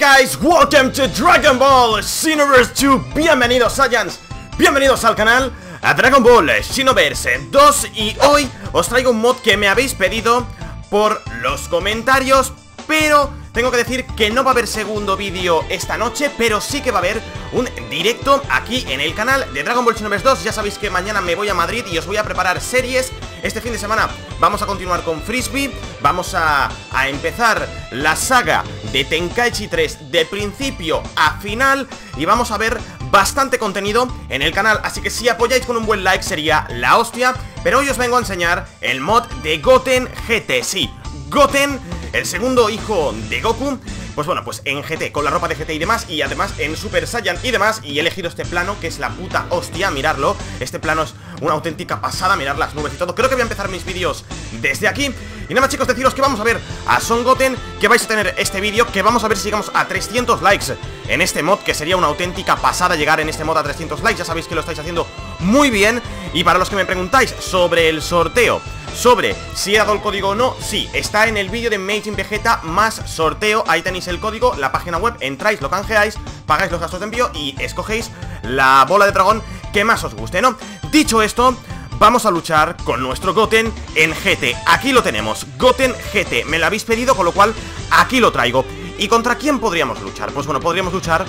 Hey guys, welcome to Dragon Ball Xenoverse 2. Bienvenidos Saiyans, bienvenidos al canal a Dragon Ball Xenoverse 2. Y hoy os traigo un mod que me habéis pedido por los comentarios, pero tengo que decir que no va a haber segundo vídeo esta noche, pero sí que va a haber un directo aquí en el canal de Dragon Ball Xenoverse 2. Ya sabéis que mañana me voy a Madrid y os voy a preparar series. Este fin de semana vamos a continuar con Frisbee, vamos a empezar la saga de Tenkaichi 3 de principio a final y vamos a ver bastante contenido en el canal, así que si apoyáis con un buen like sería la hostia. Pero hoy os vengo a enseñar el mod de Goten GT, sí, Goten, el segundo hijo de Goku. Pues bueno, pues en GT, con la ropa de GT y demás, y además en Super Saiyan y demás. Y he elegido este plano, que es la puta hostia, miradlo. Este plano es una auténtica pasada, mirad las nubes y todo. Creo que voy a empezar mis vídeos desde aquí. Y nada más chicos, deciros que vamos a ver a Son Goten, que vais a tener este vídeo, que vamos a ver si llegamos a 300 likes en este mod, que sería una auténtica pasada llegar en este mod a 300 likes. Ya sabéis que lo estáis haciendo muy bien. Y para los que me preguntáis sobre el sorteo, sobre si he dado el código o no, sí, está en el vídeo de Majin Vegeta más sorteo. Ahí tenéis el código, la página web, entráis, lo canjeáis, pagáis los gastos de envío y escogéis la bola de dragón que más os guste, ¿no? Dicho esto, vamos a luchar con nuestro Goten en GT. Aquí lo tenemos, Goten GT, me lo habéis pedido, con lo cual aquí lo traigo. ¿Y contra quién podríamos luchar? Pues bueno, podríamos luchar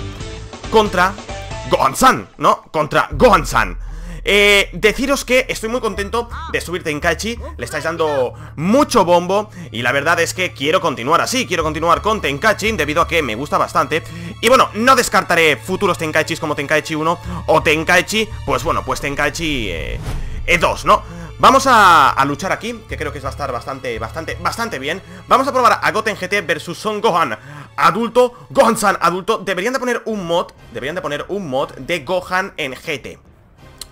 contra Gohan-san, ¿no? Contra Gohan-san. Deciros que estoy muy contento de subir Tenkaichi, le estáis dando mucho bombo y la verdad es que quiero continuar así, quiero continuar con Tenkaichi debido a que me gusta bastante. Y bueno, no descartaré futuros Tenkaichis como Tenkaichi 1 o Tenkaichi, pues bueno, pues Tenkaichi 2, ¿no? Vamos a luchar aquí, que creo que va a estar bastante bien. Vamos a probar a Goten GT versus Son Gohan adulto, Gohan-san adulto. Deberían de poner un mod de Gohan en GT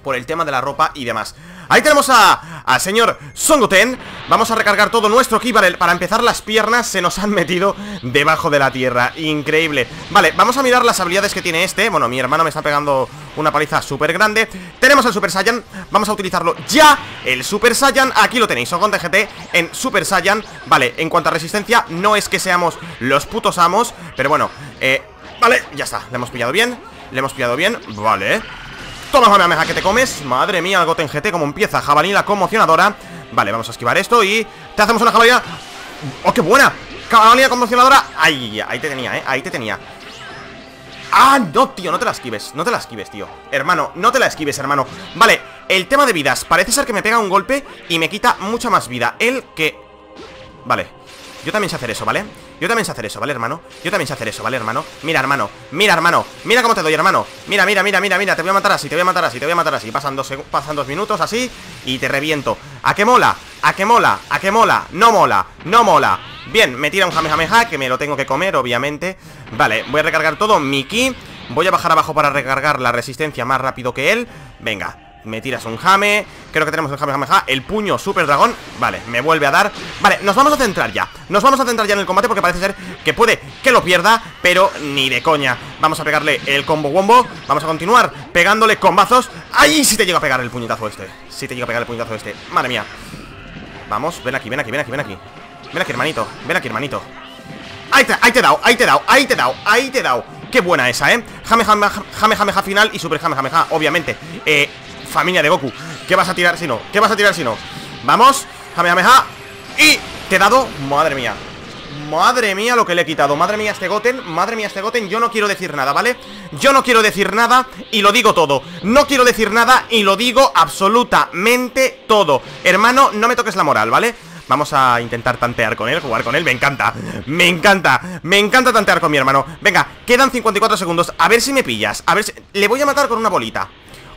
por el tema de la ropa y demás. Ahí tenemos al señor Son Goten. Vamos a recargar todo nuestro ki para empezar. Las piernas se nos han metido debajo de la tierra, increíble. Vale, vamos a mirar las habilidades que tiene este. Bueno, mi hermano me está pegando una paliza súper grande. Tenemos el Super Saiyan, vamos a utilizarlo ya. El Super Saiyan, aquí lo tenéis, Son Goten GT en Super Saiyan. Vale, en cuanto a resistencia, no es que seamos los putos amos, pero bueno, vale, ya está, le hemos pillado bien. Le hemos pillado bien, vale. Toma, Kamehameha, que te comes. Madre mía, el Goten GT, como empieza. Jabalina conmocionadora. Vale, vamos a esquivar esto y te hacemos una jabalina. ¡Oh, qué buena! Jabalina conmocionadora. ¡Ay! Ahí te tenía, ahí te tenía. ¡Ah, no, tío! No te la esquives, no te la esquives, tío. Hermano, no te la esquives, hermano. Vale, el tema de vidas. Parece ser que me pega un golpe y me quita mucha más vida. El que... Vale, yo también sé hacer eso, ¿vale? Yo también sé hacer eso, ¿vale, hermano? Yo también sé hacer eso, ¿vale, hermano? Mira, hermano, mira, hermano, mira cómo te doy, hermano. Mira, mira, mira, mira, mira, te voy a matar así, te voy a matar así, te voy a matar así. Pasan dos minutos así y te reviento. ¿A qué mola? ¿A qué mola? ¿A qué mola? No mola, no mola. Bien, me tira un Kamehameha que me lo tengo que comer, obviamente. Vale, voy a recargar todo, mi ki. Voy a bajar abajo para recargar la resistencia más rápido que él. Venga. Me tiras un jame, creo que tenemos el Kamehameha. El puño super dragón, vale, me vuelve a dar. Vale, nos vamos a centrar ya. Nos vamos a centrar ya en el combate porque parece ser que puede que lo pierda, pero ni de coña. Vamos a pegarle el combo wombo. Vamos a continuar pegándole combazos. ¡Ay! Si te llega a pegar el puñetazo este. Si te llega a pegar el puñetazo este, madre mía. Vamos, ven aquí, ven aquí, ven aquí, ven aquí. Ven aquí, hermanito, ven aquí, hermanito. Ahí te he dado, ahí te he dado, ahí te he dado, ahí te he dado. Qué buena esa, ¿eh? Kamehameha final y super Kamehameha, obviamente. Familia de Goku, ¿qué vas a tirar si no? ¿Qué vas a tirar si no? Vamos, Kamehameha. Y te he dado, madre mía. Madre mía lo que le he quitado. Madre mía este Goten, madre mía este Goten. Yo no quiero decir nada, ¿vale? Yo no quiero decir nada y lo digo todo. No quiero decir nada y lo digo absolutamente todo. Hermano, no me toques la moral, ¿vale? Vamos a intentar tantear con él, jugar con él. Me encanta, me encanta. Me encanta tantear con mi hermano. Venga, quedan 54 segundos, a ver si me pillas. A ver si... Le voy a matar con una bolita.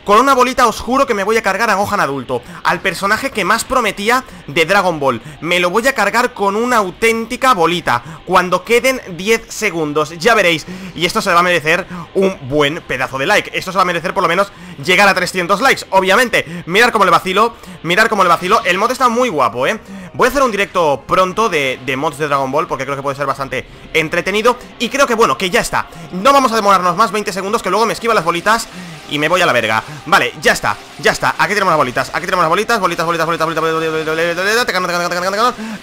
Con una bolita os juro que me voy a cargar a Gohan adulto, al personaje que más prometía de Dragon Ball. Me lo voy a cargar con una auténtica bolita cuando queden 10 segundos, ya veréis. Y esto se va a merecer un buen pedazo de like. Esto se va a merecer por lo menos llegar a 300 likes, obviamente. Mirad cómo le vacilo, mirad cómo le vacilo. El mod está muy guapo, ¿eh? Voy a hacer un directo pronto de mods de Dragon Ball porque creo que puede ser bastante entretenido. Y creo que bueno, que ya está. No vamos a demorarnos más, 20 segundos, que luego me esquiva las bolitas y me voy a la verga. Vale, ya está, ya está. Aquí tenemos las bolitas, aquí tenemos las bolitas. Bolitas.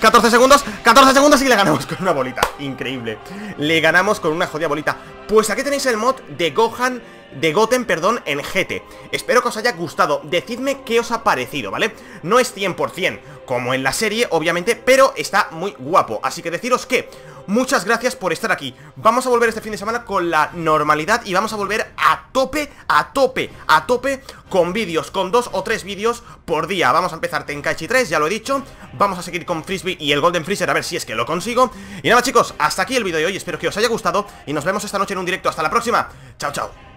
14 segundos, 14 segundos y le ganamos con una bolita. Increíble. Le ganamos con una jodida bolita. Pues aquí tenéis el mod de Gohan, de Goten, perdón, en GT. Espero que os haya gustado, decidme qué os ha parecido, ¿vale? No es 100% como en la serie, obviamente, pero está muy guapo, así que deciros que muchas gracias por estar aquí. Vamos a volver este fin de semana con la normalidad y vamos a volver a tope, a tope, a tope con vídeos, con 2 o 3 vídeos por día. Vamos a empezar Tenkaichi 3, ya lo he dicho. Vamos a seguir con Frisbee y el Golden Freezer, a ver si es que lo consigo. Y nada chicos, hasta aquí el vídeo de hoy, espero que os haya gustado y nos vemos esta noche en un directo. Hasta la próxima, chao chao.